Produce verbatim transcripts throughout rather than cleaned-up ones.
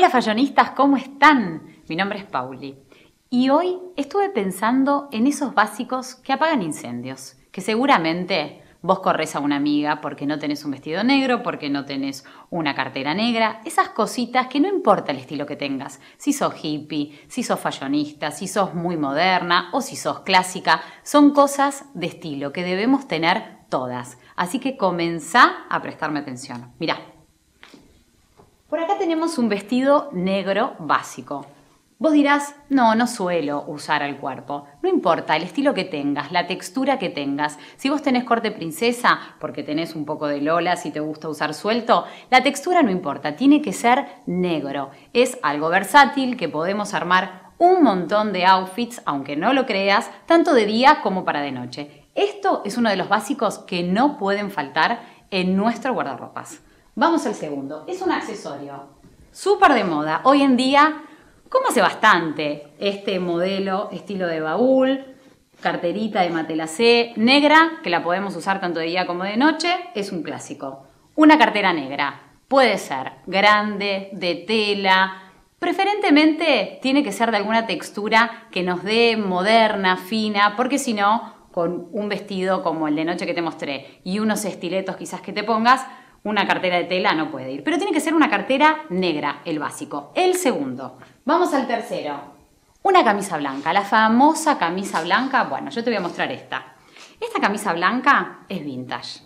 Hola fallonistas, ¿cómo están? Mi nombre es Pauli y hoy estuve pensando en esos básicos que apagan incendios, que seguramente vos corres a una amiga porque no tenés un vestido negro, porque no tenés una cartera negra, esas cositas que no importa el estilo que tengas, si sos hippie, si sos fallonista, si sos muy moderna o si sos clásica, son cosas de estilo que debemos tener todas, así que comenzá a prestarme atención. Mirá. Por acá tenemos un vestido negro básico. Vos dirás, no, no suelo usar al cuerpo. No importa el estilo que tengas, la textura que tengas. Si vos tenés corte princesa, porque tenés un poco de Lola, si te gusta usar suelto, la textura no importa, tiene que ser negro. Es algo versátil que podemos armar un montón de outfits, aunque no lo creas, tanto de día como para de noche. Esto es uno de los básicos que no pueden faltar en nuestro guardarropas. Vamos al segundo. Es un accesorio súper de moda. Hoy en día, como hace bastante, este modelo estilo de baúl, carterita de matelacé negra, que la podemos usar tanto de día como de noche, es un clásico. Una cartera negra. Puede ser grande, de tela, preferentemente tiene que ser de alguna textura que nos dé moderna, fina, porque si no, con un vestido como el de noche que te mostré y unos estiletos quizás que te pongas, una cartera de tela no puede ir, pero tiene que ser una cartera negra, el básico. El segundo. Vamos al tercero. Una camisa blanca, la famosa camisa blanca. Bueno, yo te voy a mostrar esta. Esta camisa blanca es vintage.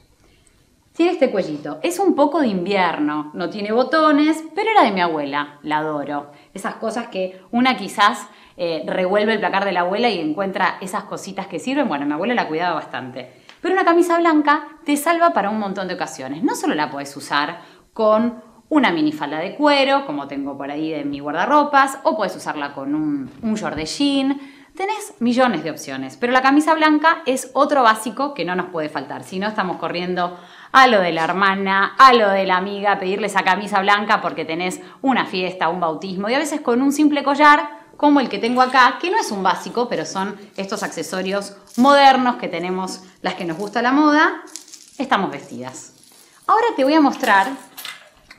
Tiene este cuellito. Es un poco de invierno, no tiene botones, pero era de mi abuela. La adoro. Esas cosas que una quizás eh, revuelve el placar de la abuela y encuentra esas cositas que sirven. Bueno, mi abuela la cuidaba bastante. Pero una camisa blanca te salva para un montón de ocasiones. No solo la podés usar con una minifalda de cuero, como tengo por ahí de mi guardarropas, o podés usarla con un, un short de jean. Tenés millones de opciones, pero la camisa blanca es otro básico que no nos puede faltar. Si no, estamos corriendo a lo de la hermana, a lo de la amiga, a pedirle esa camisa blanca porque tenés una fiesta, un bautismo, y a veces con un simple collar como el que tengo acá, que no es un básico, pero son estos accesorios modernos que tenemos las que nos gusta la moda, estamos vestidas. Ahora te voy a mostrar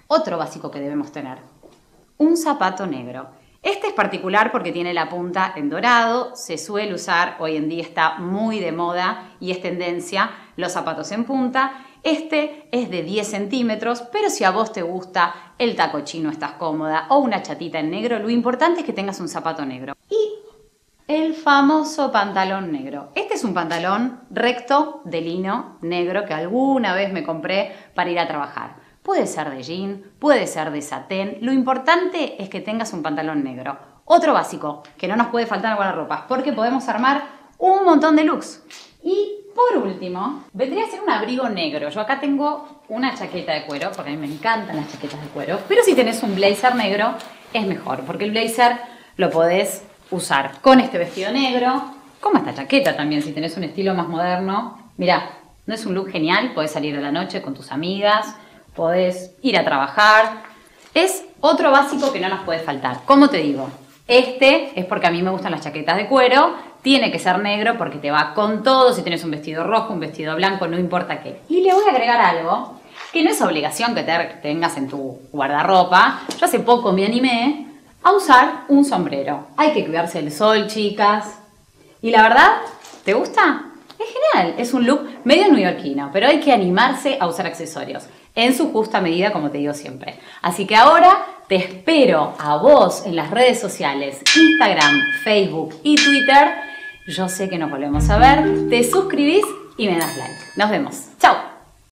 otro básico que debemos tener, un zapato negro. Este es particular porque tiene la punta en dorado, se suele usar, hoy en día está muy de moda y es tendencia los zapatos en punta. Este es de diez centímetros, pero si a vos te gusta el taco chino, estás cómoda, o una chatita en negro, lo importante es que tengas un zapato negro. Y el famoso pantalón negro. Este es un pantalón recto de lino negro que alguna vez me compré para ir a trabajar. Puede ser de jean, puede ser de satén, lo importante es que tengas un pantalón negro. Otro básico, que no nos puede faltar en guardarropas, porque podemos armar un montón de looks. Y por último, vendría a ser un abrigo negro. Yo acá tengo una chaqueta de cuero, porque a mí me encantan las chaquetas de cuero. Pero si tenés un blazer negro, es mejor, porque el blazer lo podés usar con este vestido negro, como esta chaqueta también, si tenés un estilo más moderno. Mirá, ¿no es un look genial? Podés salir a la noche con tus amigas, podés ir a trabajar. Es otro básico que no nos puede faltar. Como te digo, este es porque a mí me gustan las chaquetas de cuero. Tiene que ser negro porque te va con todo. Si tienes un vestido rojo, un vestido blanco, no importa qué. Y le voy a agregar algo que no es obligación que te tengas en tu guardarropa. Yo hace poco me animé a usar un sombrero. Hay que cuidarse del sol, chicas. Y la verdad, ¿te gusta? Es genial. Es un look medio neoyorquino, pero hay que animarse a usar accesorios en su justa medida, como te digo siempre. Así que ahora te espero a vos en las redes sociales, Instagram, Facebook y Twitter. Yo sé que nos volvemos a ver, te suscribís y me das like. Nos vemos.